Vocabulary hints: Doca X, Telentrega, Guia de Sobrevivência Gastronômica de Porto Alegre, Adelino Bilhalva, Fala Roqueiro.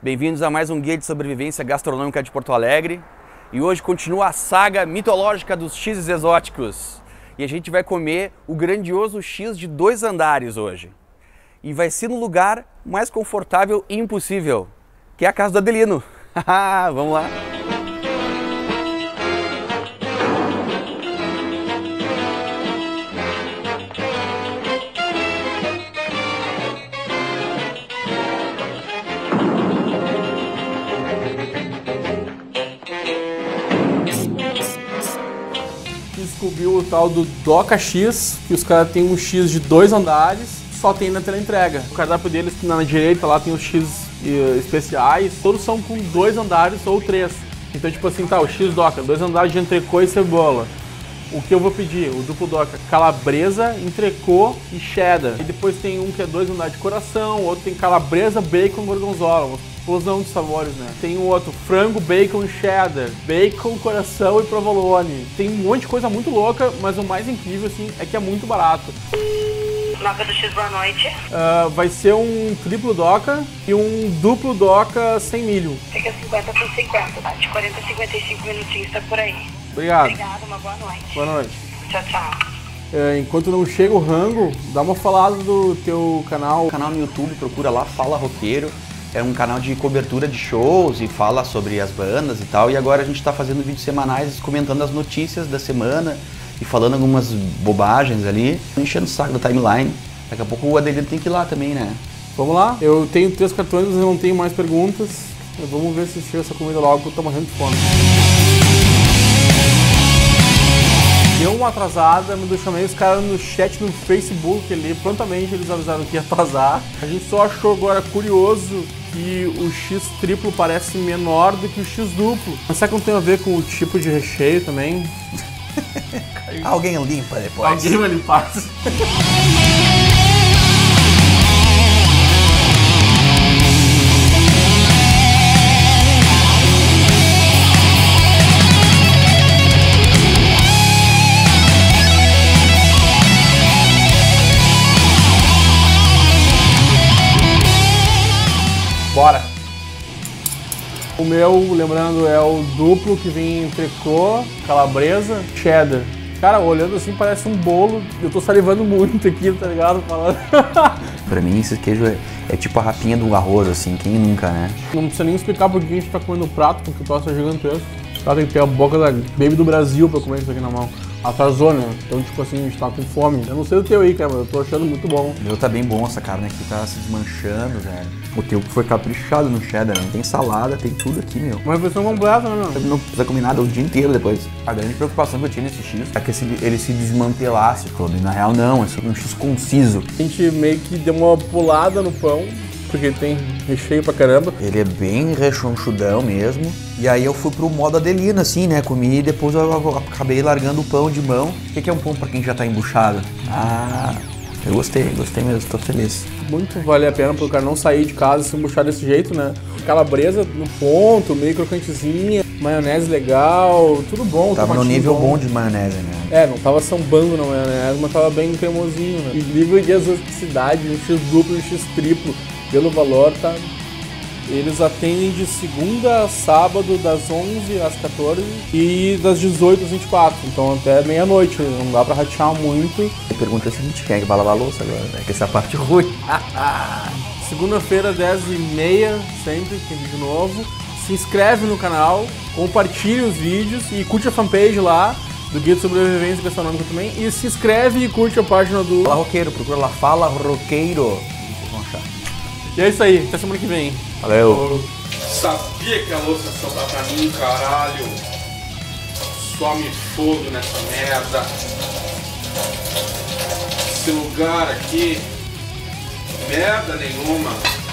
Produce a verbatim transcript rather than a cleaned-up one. Bem-vindos a mais um Guia de Sobrevivência Gastronômica de Porto Alegre. E hoje continua a saga mitológica dos X's exóticos. E a gente vai comer o grandioso X de dois andares hoje. E vai ser no lugar mais confortável e impossível, que é a casa do Adelino. Vamos lá! Descobriu o tal do Doca X, que os caras têm um X de dois andares, só tem na teleentrega. O cardápio deles na direita lá tem os X especiais, todos são com dois andares ou três. Então tipo assim, tá, o X Doca, dois andares de entrecô e cebola. O que eu vou pedir? O duplo Doca, calabresa, entrecô e cheddar. E depois tem um que é dois andares de coração, outro tem calabresa, bacon, gorgonzola. Uma explosão de sabores, né? Tem o outro, frango, bacon e cheddar, bacon, coração e provolone. Tem um monte de coisa muito louca, mas o mais incrível, assim, é que é muito barato. Doca do X, boa noite. Uh, vai ser um triplo Doca e um duplo Doca sem milho. Fica cinquenta por cinquenta, tá? De quarenta a cinquenta e cinco minutinhos, tá por aí. Obrigado. Obrigado, uma boa noite. Boa noite. Tchau, tchau. É, enquanto não chega o rango, dá uma falada do teu canal. O canal no YouTube, procura lá, Fala Roqueiro. É um canal de cobertura de shows e fala sobre as bandas e tal. E agora a gente tá fazendo vídeos semanais comentando as notícias da semana e falando algumas bobagens ali, enchendo o saco da timeline. Daqui a pouco o Adelino tem que ir lá também, né? Vamos lá? Eu tenho três cartões, eu não tenho mais perguntas. Vamos ver se chega essa comida logo, que eu tô morrendo de fome. Deu uma atrasada, me chamei os caras no chat no Facebook ali, prontamente eles avisaram que ia atrasar. A gente só achou agora curioso que o X triplo parece menor do que o X duplo. Mas será que não tem a ver com o tipo de recheio também? Alguém limpa depois. Alguém vai limpar. Bora! O meu, lembrando, é o duplo que vem entrecô, calabresa, cheddar. Cara, olhando assim parece um bolo, eu tô salivando muito aqui, tá ligado? Falando. Pra mim esse queijo é, é tipo a rapinha do arroz, assim, quem nunca, né? Não precisa nem explicar por que a gente tá comendo o prato, porque o prato tá gigantesco. O cara tem que ter a boca da baby do Brasil pra comer isso aqui na mão. Atrasou, né? Então tipo assim, a gente tá com fome. Eu não sei o teu aí, cara, mas eu tô achando muito bom. O meu tá bem bom, essa carne aqui tá se desmanchando, velho. O teu foi caprichado no cheddar, né? Tem salada, tem tudo aqui, meu. Uma refeição completa, né, meu? Não precisa comer nada o dia inteiro depois. A grande preocupação que eu tinha nesse X é que ele se desmantelasse todo. E na real não, é só um X conciso. A gente meio que deu uma pulada no pão, porque tem recheio pra caramba. Ele é bem rechonchudão mesmo. E aí eu fui pro modo Adelino, assim, né? Comi e depois eu acabei largando o pão de mão. O que é um pão pra quem já tá embuchado? Ah, eu gostei, gostei mesmo, tô feliz. Muito vale a pena pro cara não sair de casa e se embuchar desse jeito, né? Calabresa no ponto, meio crocantezinha, maionese legal, tudo bom. Tava no nível bom. bom de maionese, né? É, não tava sambando na maionese, mas tava bem cremosinho, né? E nível de exoticidade, um X duplo, um X triplo. Pelo valor, tá? Eles atendem de segunda a sábado, das onze às quatorze e das dezoito às vinte e quatro, então até meia-noite, não dá pra ratear muito. A pergunta é a seguinte, quem é que vai lavar a louça agora, né? Que essa parte ruim. Segunda-feira, dez e meia, sempre, tem vídeo novo. Se inscreve no canal, compartilhe os vídeos e curte a fanpage lá do Guia de Sobrevivência Gastronômica também. E se inscreve e curte a página do Fala Roqueiro, procura lá, Fala Roqueiro. E é isso aí, até semana que vem. Valeu. Sabia que a louça ia soltar pra mim, caralho. Só me fodo nessa merda. Esse lugar aqui, merda nenhuma.